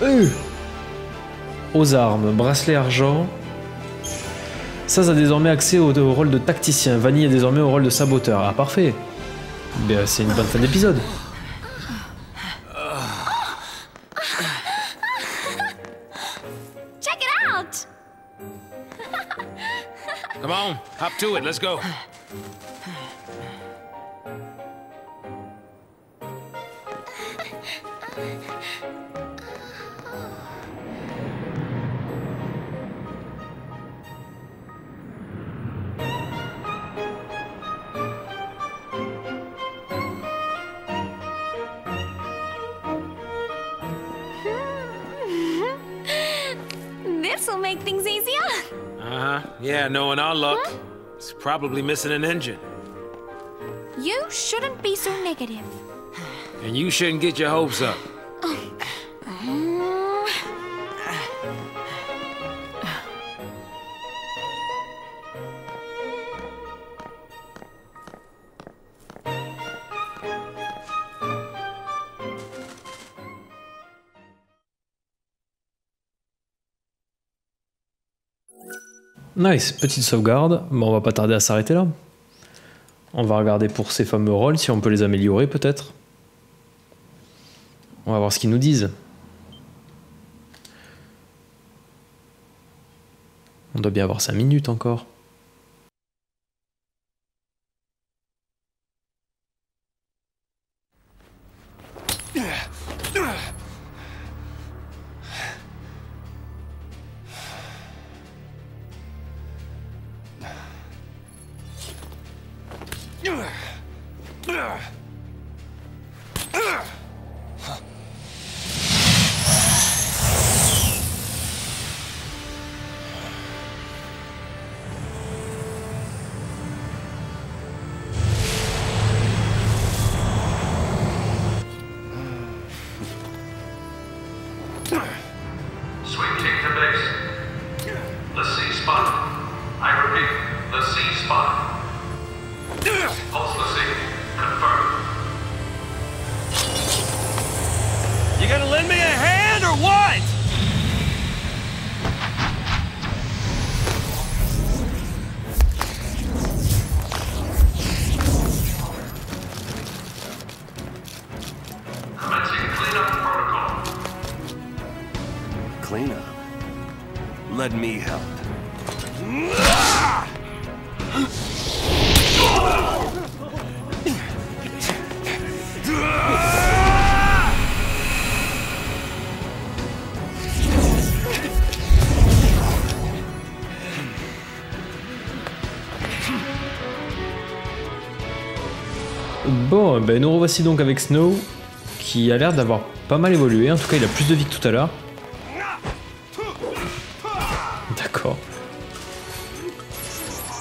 euh. Aux armes, bracelet argent. Ça, ça a désormais accès au, au rôle de tacticien. Vanille est désormais au rôle de saboteur. Ah, parfait. Ben, c'est une bonne fin d'épisode. Check it out. Come on, hop to it, let's go. Yeah, knowing our luck, it's probably missing an engine. You shouldn't be so negative. And you shouldn't get your hopes up. Nice, petite sauvegarde. Bon, on va pas tarder à s'arrêter là. On va regarder pour ces fameux rôles, si on peut les améliorer peut-être. On va voir ce qu'ils nous disent. doit bien avoir cinq minutes encore. Let me help. Bon, ben nous revoici donc avec Snow, qui a l'air d'avoir pas mal évolué. En tout cas, il a plus de vie que tout à l'heure.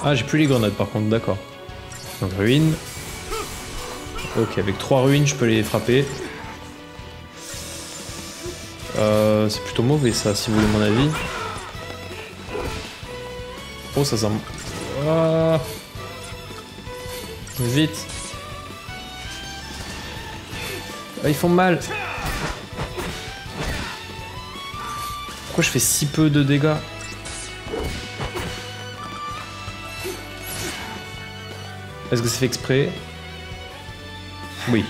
Ah, j'ai plus les grenades par contre, d'accord. Donc ruine. Ok, avec trois ruines, je peux les frapper. Euh, c'est plutôt mauvais ça, si vous voulez mon avis. Oh, ça sent... Ah. Vite. Ah, ils font mal. Pourquoi je fais si peu de dégâts ? Est-ce que c'est fait exprès? Oui.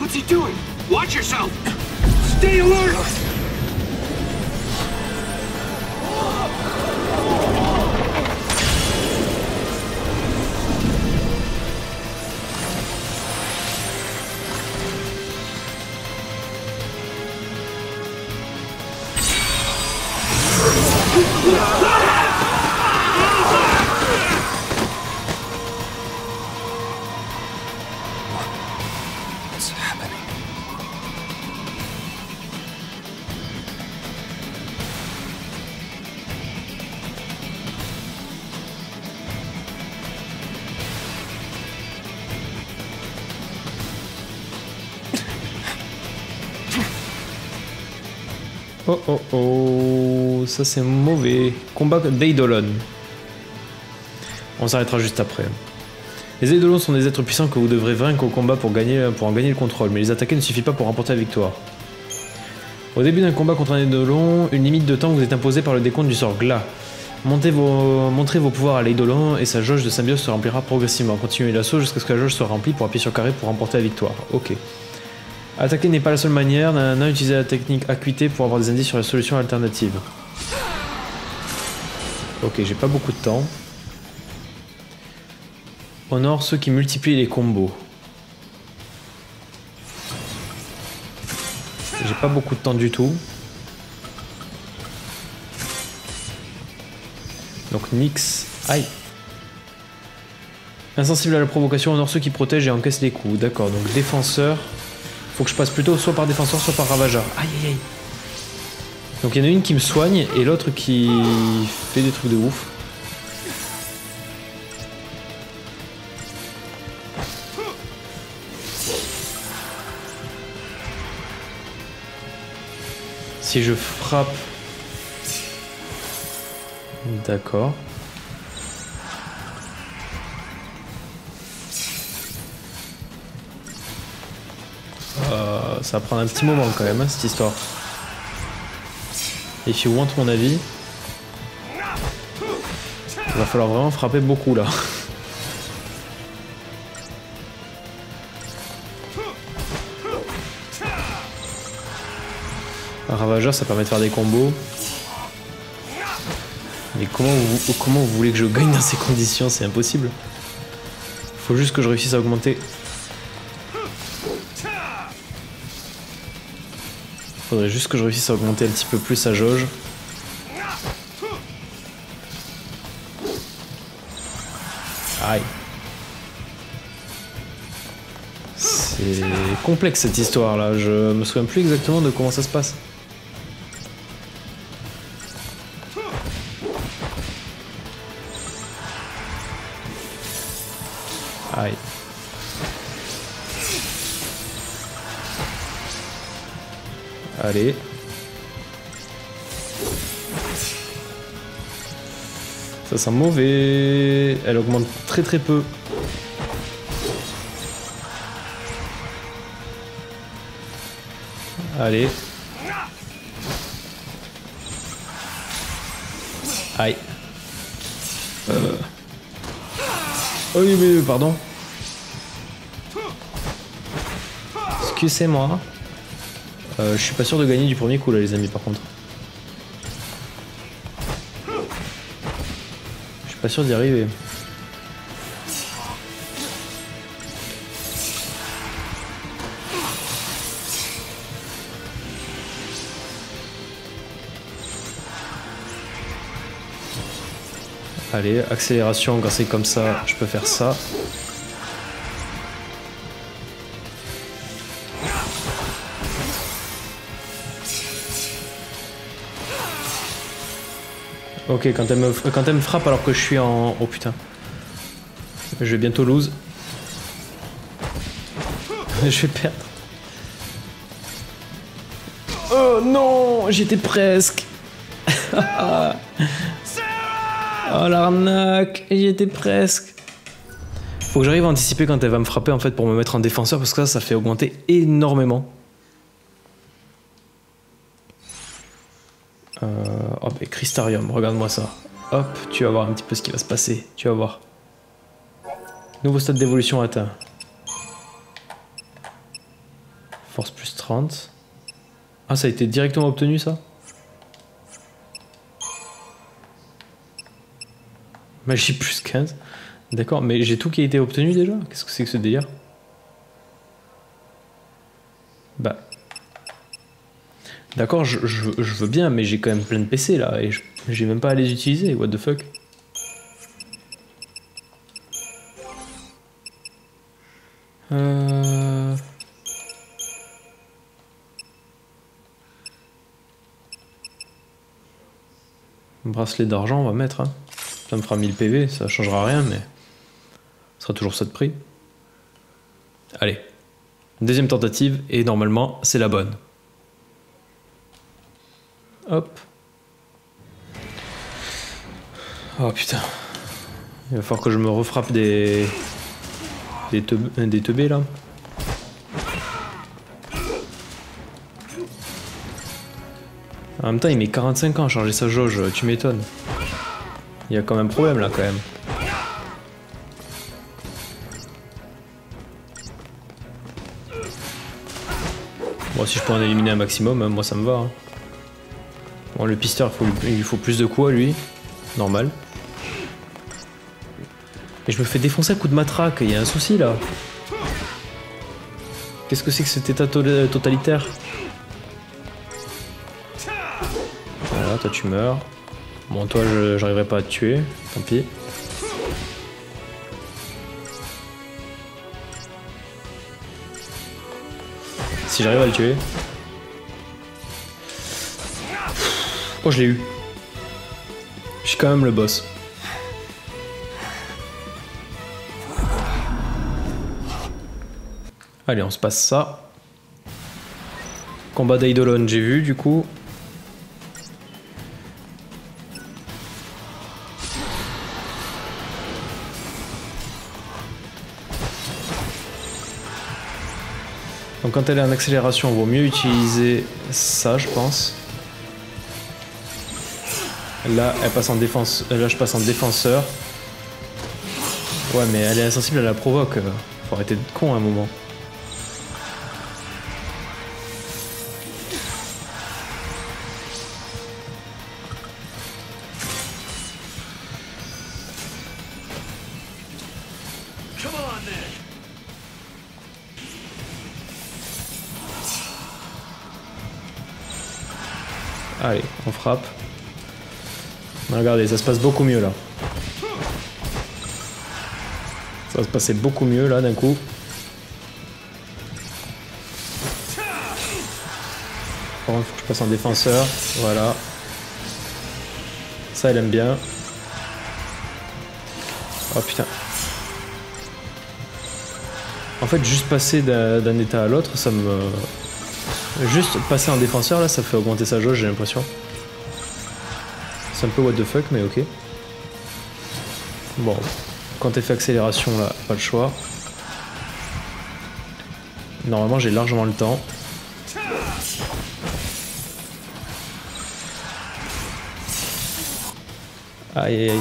What's he doing? Watch yourself. Stay alert. Oh oh oh, ça c'est mauvais. Combat d'Eidolon. On s'arrêtera juste après. Les Eidolons sont des êtres puissants que vous devrez vaincre au combat pour, gagner, pour en gagner le contrôle, mais les attaquer ne suffit pas pour remporter la victoire. Au début d'un combat contre un Eidolon, une limite de temps vous est imposée par le décompte du sort Gla. Montez vos, montrez vos pouvoirs à l'Eidolon et sa jauge de symbiose se remplira progressivement. Continuez l'assaut jusqu'à ce que la jauge soit remplie pour appuyer sur carré pour remporter la victoire. Ok. Attaquer n'est pas la seule manière, nanana, utilisez la technique acuité pour avoir des indices sur la solution alternative. Ok, j'ai pas beaucoup de temps. Honore ceux qui multiplient les combos. J'ai pas beaucoup de temps du tout. Donc Nyx, aïe. Insensible à la provocation, honore ceux qui protègent et encaissent les coups. D'accord, donc défenseur... Faut que je passe plutôt soit par défenseur, soit par ravageur. Aïe aïe aïe. Donc il y en a une qui me soigne et l'autre qui fait des trucs de ouf. Si je frappe... D'accord. Ça va prendre un petit moment quand même, hein, cette histoire. If you want mon avis. Il va falloir vraiment frapper beaucoup là. Un ravageur, ça permet de faire des combos. Mais comment vous, comment vous voulez que je gagne dans ces conditions? C'est impossible. Faut juste que je réussisse à augmenter. Faudrait juste que je réussisse à augmenter un petit peu plus sa jauge. Aïe. C'est complexe cette histoire là, je me souviens plus exactement de comment ça se passe. Aïe. Allez. Ça sent mauvais. Elle augmente très très peu. Allez. Aïe. Euh. Oh oui, mais pardon. Excusez-moi. Euh, je suis pas sûr de gagner du premier coup là les amis par contre. Je suis pas sûr d'y arriver. Allez, accélération, quand c'est comme ça, je peux faire ça. Ok, quand elle, me, quand elle me frappe alors que je suis en... Oh putain. Je vais bientôt lose. Je vais perdre. Oh non, j'étais presque. Oh l'arnaque, j'étais presque. Faut que j'arrive à anticiper quand elle va me frapper en fait pour me mettre en défenseur parce que ça, ça fait augmenter énormément. Euh, hop, et Cristarium, regarde-moi ça. Hop, tu vas voir un petit peu ce qui va se passer. Tu vas voir. Nouveau stade d'évolution atteint. Force plus trente. Ah, ça a été directement obtenu, ça? Magie plus quinze. D'accord, mais j'ai tout qui a été obtenu déjà? Qu'est-ce que c'est que ce délire? Bah... D'accord, je, je, je veux bien, mais j'ai quand même plein de P C là, et j'ai même pas à les utiliser, what the fuck. Euh... Bracelet d'argent, on va mettre, hein. Ça me fera mille P V, ça changera rien, mais... ça sera toujours ça de prix. Allez, deuxième tentative, et normalement, c'est la bonne. Hop. Oh putain. Il va falloir que je me refrappe des... Des, te... des teubés là. En même temps il met quarante-cinq ans à charger sa jauge, tu m'étonnes. Il y a quand même problème là quand même. Bon si je peux en éliminer un maximum, hein, moi ça me va. Hein. Bon, le pisteur, il faut, il faut plus de coups à lui. Normal. Mais je me fais défoncer à coups de matraque, il y a un souci là. Qu'est-ce que c'est que cet état to totalitaire? Voilà, toi tu meurs. Bon, toi j'arriverai pas à te tuer, tant pis. Si j'arrive à le tuer. Oh, je l'ai eu. Je suis quand même le boss. Allez, on se passe ça. Combat d'Eidolon, j'ai vu du coup. Donc quand elle est en accélération, il vaut mieux utiliser ça, je pense. Là, elle passe en défense. Là, je passe en défenseur. Ouais, mais elle est insensible, elle la provoque. Faut arrêter de con à un moment. Allez, on frappe. Regardez, ça se passe beaucoup mieux là. Ça va se passer beaucoup mieux là d'un coup. Par contre, faut que je passe en défenseur. Voilà. Ça, elle aime bien. Oh putain. En fait, juste passer d'un état à l'autre, ça me... Juste passer en défenseur là, ça fait augmenter sa jauge, j'ai l'impression. C'est un peu what the fuck, mais ok. Bon, quand elle fait accélération là, pas le choix. Normalement, j'ai largement le temps. Aïe aïe aïe.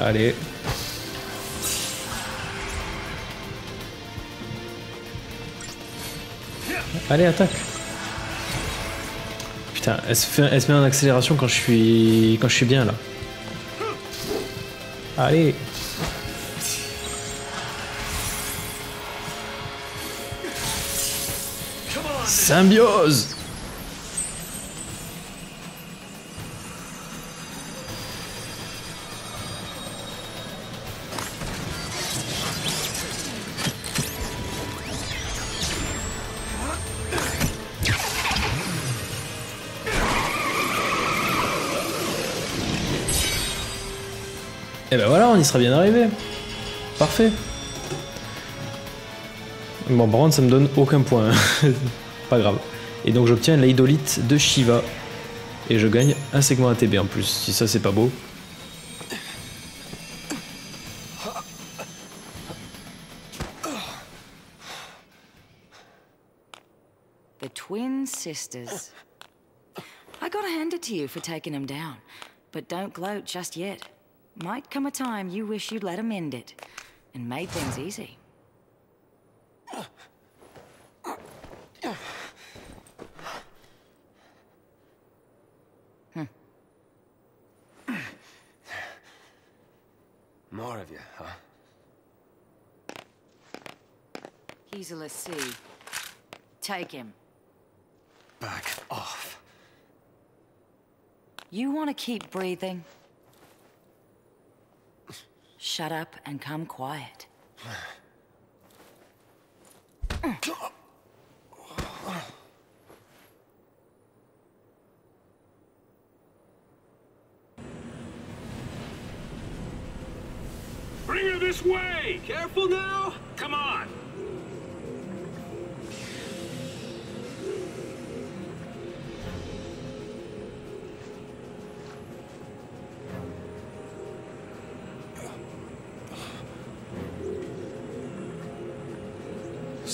Allez. Allez, attaque. Putain, elle se, fait, elle se met en accélération quand je suis quand je suis bien là. Allez. Symbiose. Et ben voilà, on y sera bien arrivé. Parfait. Bon, Brand, ça me donne aucun point. Hein. Pas grave. Et donc j'obtiens l'Eidolite de Shiva. Et je gagne un segment A T B en plus. Si ça, c'est pas beau. The twin sisters. I gotta hand it to you for taking them down. But don't gloat just yet. Might come a time you wish you'd let him end it, and made things easy. Hmm. More of you, huh? He's a l'Cie. Take him. Back off. You want to keep breathing? Shut up and come quiet. Bring her this way! Careful now! Come on!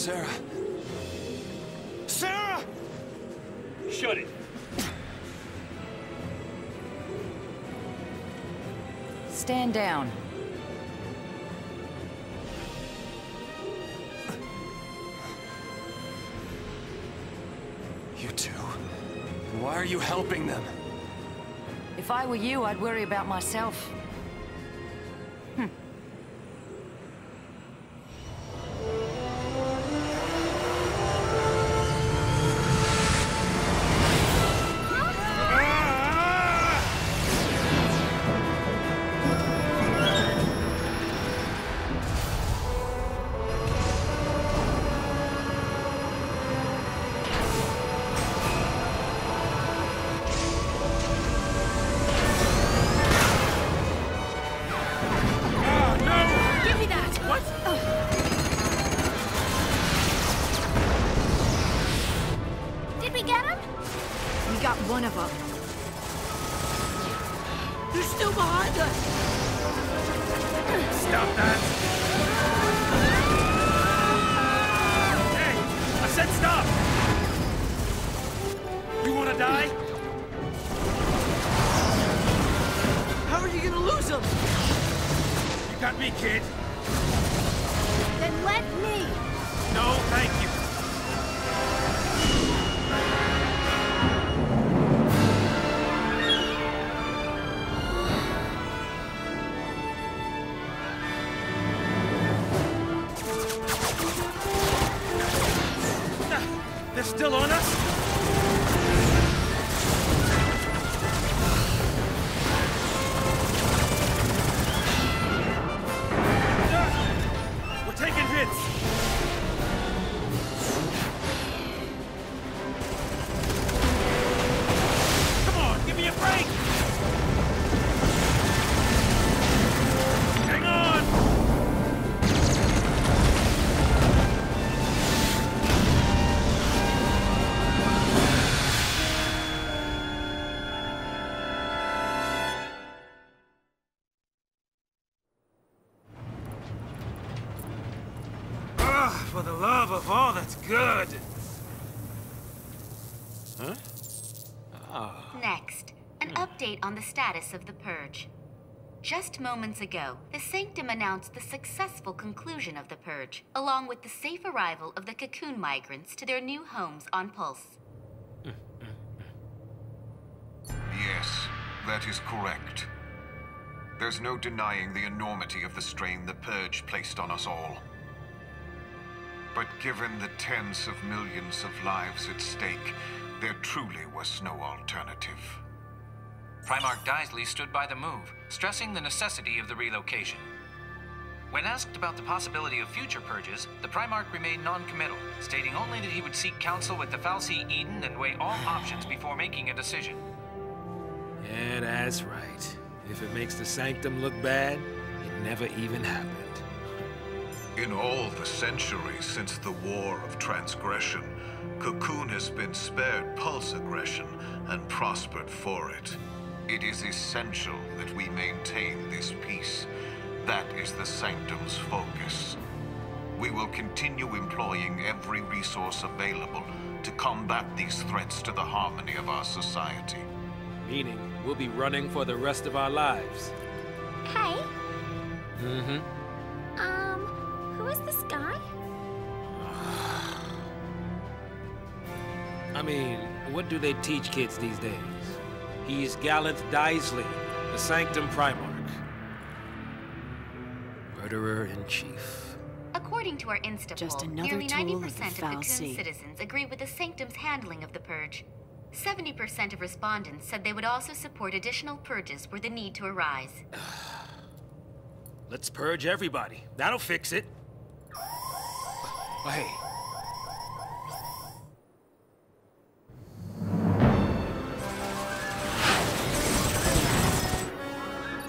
Sarah! Sarah! Shut it! Stand down. You two? Why are you helping them? If I were you, I'd worry about myself. Hm. Did we get him? We got one of them. Stop that! Hey! I said stop! You wanna die? How are you gonna lose him? You got me, kid. Then let me! No, thank you. Still on us? We're taking hits. Come on, give me a break. Hang on. For the love of all that's good. Huh? Oh. Next, an update on the status of the purge. Just moments ago, the Sanctum announced the successful conclusion of the purge, along with the safe arrival of the Cocoon migrants to their new homes on Pulse. Yes, that is correct. There's no denying the enormity of the strain the purge placed on us all. But given the tens of millions of lives at stake, there truly was no alternative. Primarch Dysley stood by the move, stressing the necessity of the relocation. When asked about the possibility of future purges, the Primarch remained non-committal, stating only that he would seek counsel with the fal'Cie Eden and weigh all options before making a decision. Yeah, that's right. If it makes the Sanctum look bad, it never even happened. In all the centuries since the War of Transgression, Cocoon has been spared Pulse aggression and prospered for it. It is essential that we maintain this peace. That is the Sanctum's focus. We will continue employing every resource available to combat these threats to the harmony of our society. Meaning, we'll be running for the rest of our lives. Hey. Mm-hmm. Um... Who is this guy? I mean, what do they teach kids these days? He's Gallant Dysley, the Sanctum Primarch. Murderer in chief. According to our Insta poll, nearly ninety percent of Cocoon citizens agree with the Sanctum's handling of the purge. seventy percent of respondents said they would also support additional purges were the need to arise. Let's purge everybody. That'll fix it. Hey.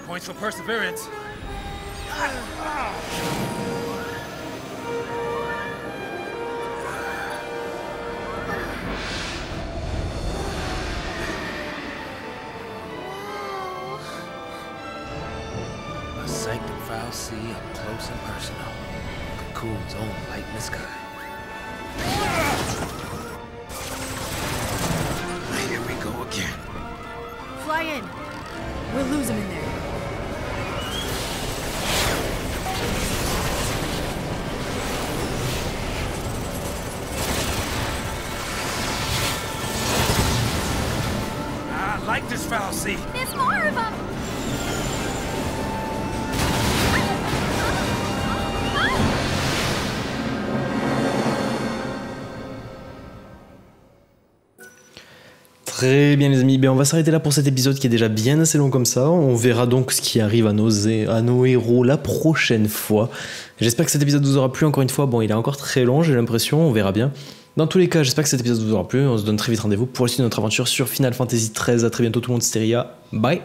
Points for perseverance. A Sanctum fal'Cie up close and personal. Cocoon's own light in the sky. Here we go again. Fly in. We'll lose him in there. I like this fal'Cie. There's more of them. Très bien les amis, ben on va s'arrêter là pour cet épisode qui est déjà bien assez long comme ça. On verra donc ce qui arrive à nos, à nos héros la prochaine fois. J'espère que cet épisode vous aura plu encore une fois. Bon, il est encore très long, j'ai l'impression, on verra bien. Dans tous les cas, j'espère que cet épisode vous aura plu. On se donne très vite rendez-vous pour la suite de notre aventure sur Final Fantasy treize. A très bientôt tout le monde, c'était Ria. Bye.